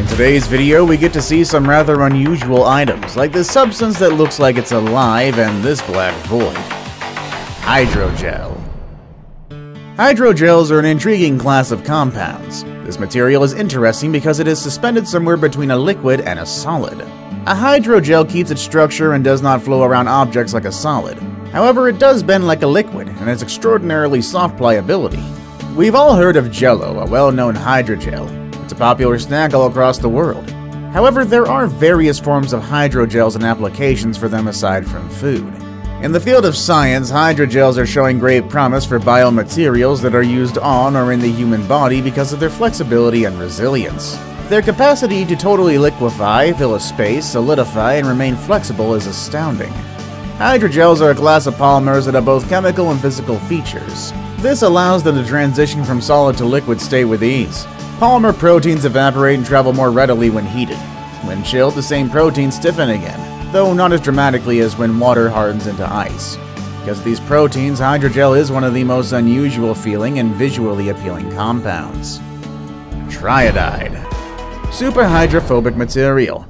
In today's video, we get to see some rather unusual items, like this substance that looks like it's alive and this black void. Hydrogel. Hydrogels are an intriguing class of compounds. This material is interesting because it is suspended somewhere between a liquid and a solid. A hydrogel keeps its structure and does not flow around objects like a solid. However, it does bend like a liquid and has extraordinarily soft pliability. We've all heard of Jell-O, a well-known hydrogel. It's a popular snack all across the world. However, there are various forms of hydrogels and applications for them aside from food. In the field of science, hydrogels are showing great promise for biomaterials that are used on or in the human body because of their flexibility and resilience. Their capacity to totally liquefy, fill a space, solidify, and remain flexible is astounding. Hydrogels are a class of polymers that have both chemical and physical features. This allows them to transition from solid to liquid state with ease. Polymer proteins evaporate and travel more readily when heated. When chilled, the same proteins stiffen again, though not as dramatically as when water hardens into ice. Because of these proteins, hydrogel is one of the most unusual feeling and visually appealing compounds. Triodide Superhydrophobic Material.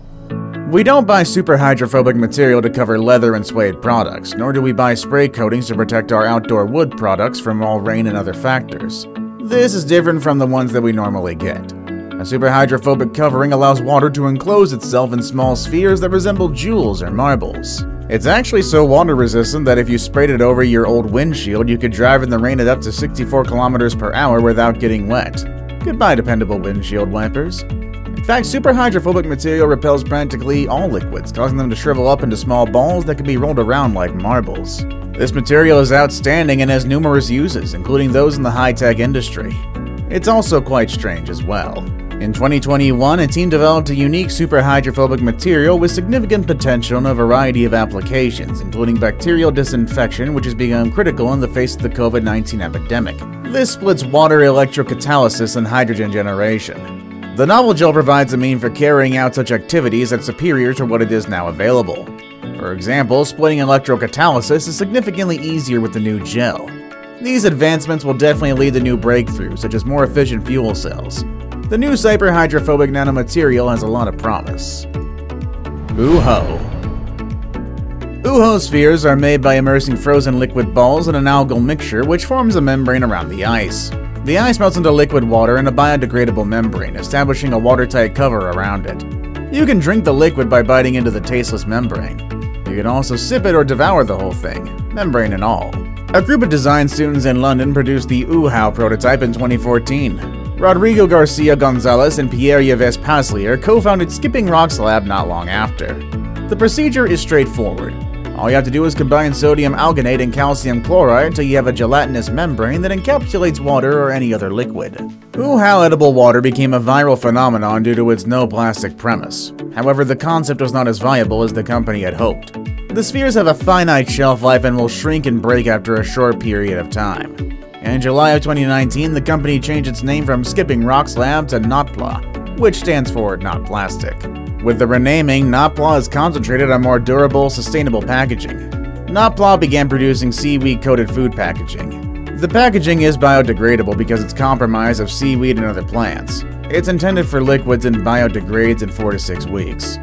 We don't buy superhydrophobic material to cover leather and suede products, nor do we buy spray coatings to protect our outdoor wood products from all rain and other factors. This is different from the ones that we normally get. A superhydrophobic covering allows water to enclose itself in small spheres that resemble jewels or marbles. It's actually so water resistant that if you sprayed it over your old windshield, you could drive in the rain at up to 64 kilometers per hour without getting wet. Goodbye, dependable windshield wipers. In fact, superhydrophobic material repels practically all liquids, causing them to shrivel up into small balls that can be rolled around like marbles. This material is outstanding and has numerous uses, including those in the high-tech industry. It's also quite strange as well. In 2021, a team developed a unique superhydrophobic material with significant potential in a variety of applications, including bacterial disinfection, which has become critical in the face of the COVID-19 epidemic. This splits water electrocatalysis and hydrogen generation. The novel gel provides a mean for carrying out such activities that's superior to what it is now available. For example, splitting electrocatalysis is significantly easier with the new gel. These advancements will definitely lead to new breakthroughs, such as more efficient fuel cells. The new superhydrophobic nanomaterial has a lot of promise. Ooho. Ooho spheres are made by immersing frozen liquid balls in an algal mixture which forms a membrane around the ice. The ice melts into liquid water in a biodegradable membrane, establishing a watertight cover around it. You can drink the liquid by biting into the tasteless membrane. You can also sip it or devour the whole thing, membrane and all. A group of design students in London produced the Ooho prototype in 2014. Rodrigo Garcia Gonzalez and Pierre Yves Paslier co-founded Skipping Rocks Lab not long after. The procedure is straightforward. All you have to do is combine sodium alginate and calcium chloride until you have a gelatinous membrane that encapsulates water or any other liquid. Ooho edible water became a viral phenomenon due to its no plastic premise. However, the concept was not as viable as the company had hoped. The spheres have a finite shelf life and will shrink and break after a short period of time. In July of 2019, the company changed its name from Skipping Rocks Lab to Notpla, which stands for Not Plastic. With the renaming, Notpla is concentrated on more durable, sustainable packaging. Notpla began producing seaweed-coated food packaging. The packaging is biodegradable because it's compromised of seaweed and other plants. It's intended for liquids and biodegrades in 4 to 6 weeks.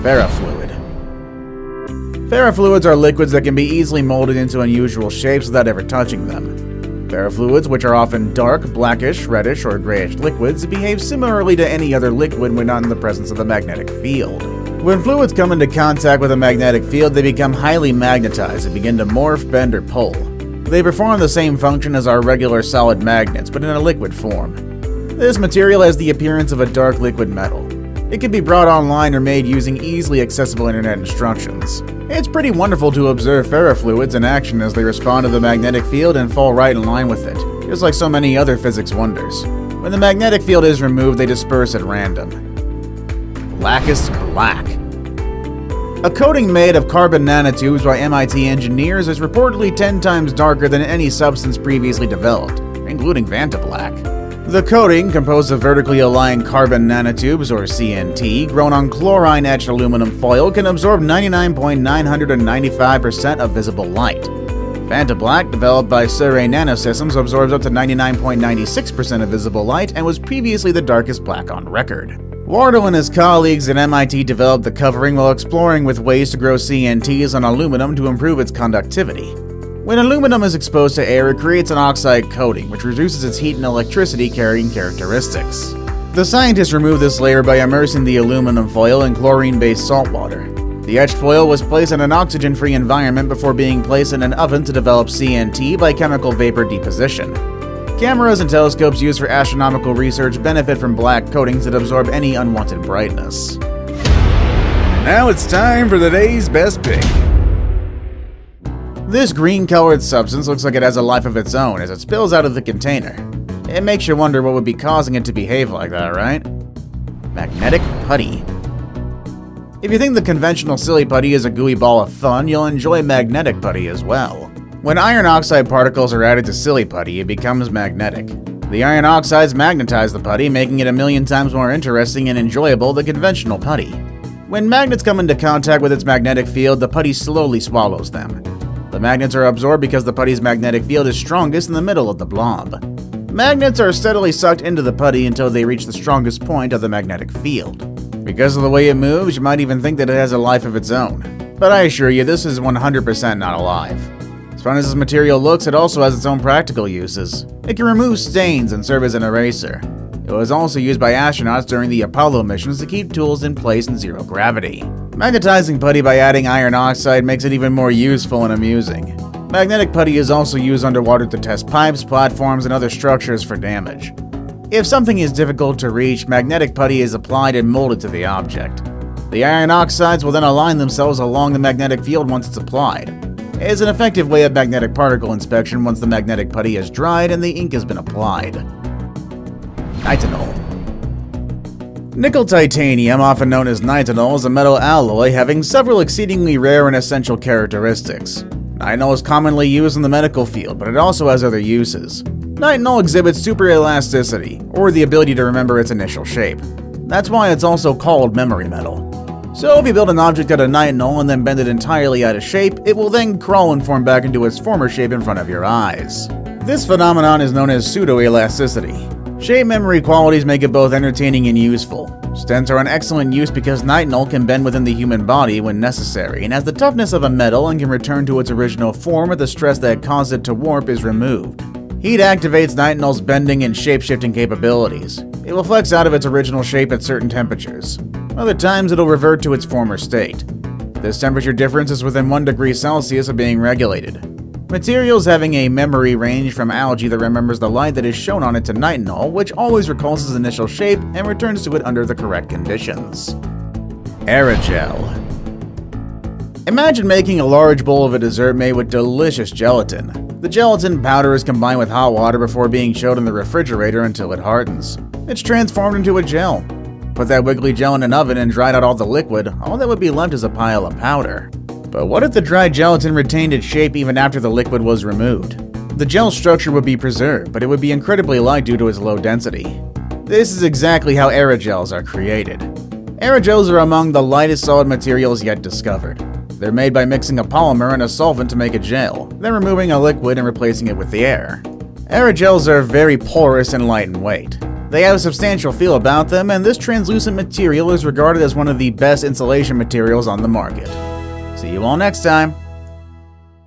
Ferrofluid. Ferrofluids are liquids that can be easily molded into unusual shapes without ever touching them. Ferrofluids, which are often dark, blackish, reddish, or grayish liquids, behave similarly to any other liquid when not in the presence of a magnetic field. When fluids come into contact with a magnetic field, they become highly magnetized and begin to morph, bend, or pull. They perform the same function as our regular solid magnets, but in a liquid form. This material has the appearance of a dark liquid metal. It can be brought online or made using easily accessible internet instructions. It's pretty wonderful to observe ferrofluids in action as they respond to the magnetic field and fall right in line with it, just like so many other physics wonders. When the magnetic field is removed, they disperse at random. Blackest black. A coating made of carbon nanotubes by MIT engineers is reportedly 10 times darker than any substance previously developed, including Vantablack. The coating, composed of vertically aligned carbon nanotubes, or CNT, grown on chlorine-etched aluminum foil, can absorb 99.995% of visible light. Vantablack, developed by Surrey Nanosystems, absorbs up to 99.96% of visible light and was previously the darkest black on record. Wardle and his colleagues at MIT developed the covering while exploring with ways to grow CNTs on aluminum to improve its conductivity. When aluminum is exposed to air, it creates an oxide coating, which reduces its heat and electricity carrying characteristics. The scientists removed this layer by immersing the aluminum foil in chlorine-based salt water. The etched foil was placed in an oxygen-free environment before being placed in an oven to develop CNT by chemical vapor deposition. Cameras and telescopes used for astronomical research benefit from black coatings that absorb any unwanted brightness. Now it's time for the day's best pick. This green-colored substance looks like it has a life of its own as it spills out of the container. It makes you wonder what would be causing it to behave like that, right? Magnetic putty. If you think the conventional silly putty is a gooey ball of fun, you'll enjoy magnetic putty as well. When iron oxide particles are added to silly putty, it becomes magnetic. The iron oxides magnetize the putty, making it 1,000,000 times more interesting and enjoyable than conventional putty. When magnets come into contact with its magnetic field, the putty slowly swallows them. The magnets are absorbed because the putty's magnetic field is strongest in the middle of the blob. Magnets are steadily sucked into the putty until they reach the strongest point of the magnetic field. Because of the way it moves, you might even think that it has a life of its own. But I assure you, this is 100% not alive. As fun as this material looks, it also has its own practical uses. It can remove stains and serve as an eraser. It was also used by astronauts during the Apollo missions to keep tools in place in zero gravity. Magnetizing putty by adding iron oxide makes it even more useful and amusing. Magnetic putty is also used underwater to test pipes, platforms, and other structures for damage. If something is difficult to reach, magnetic putty is applied and molded to the object. The iron oxides will then align themselves along the magnetic field once it's applied. It is an effective way of magnetic particle inspection once the magnetic putty is dried and the ink has been applied. Nitinol. Nickel titanium, often known as nitinol, is a metal alloy having several exceedingly rare and essential characteristics. Nitinol is commonly used in the medical field, but it also has other uses. Nitinol exhibits superelasticity, or the ability to remember its initial shape. That's why it's also called memory metal. So if you build an object out of nitinol and then bend it entirely out of shape, it will then crawl and form back into its former shape in front of your eyes. This phenomenon is known as pseudoelasticity. Shape memory qualities make it both entertaining and useful. Stents are an excellent use because nitinol can bend within the human body when necessary and has the toughness of a metal and can return to its original form if the stress that caused it to warp is removed. Heat activates nitinol's bending and shape-shifting capabilities. It will flex out of its original shape at certain temperatures. Other times, it'll revert to its former state. This temperature difference is within 1 degree Celsius of being regulated. Materials having a memory range from algae that remembers the light that is shown on it to nitinol, which always recalls its initial shape and returns to it under the correct conditions. Aerogel. Imagine making a large bowl of a dessert made with delicious gelatin. The gelatin powder is combined with hot water before being chilled in the refrigerator until it hardens. It's transformed into a gel. Put that wiggly gel in an oven and dried out all the liquid, all that would be left is a pile of powder. But what if the dried gelatin retained its shape even after the liquid was removed? The gel structure would be preserved, but it would be incredibly light due to its low density. This is exactly how aerogels are created. Aerogels are among the lightest solid materials yet discovered. They're made by mixing a polymer and a solvent to make a gel, then removing a liquid and replacing it with the air. Aerogels are very porous and light in weight. They have a substantial feel about them, and this translucent material is regarded as one of the best insulation materials on the market. See you all next time!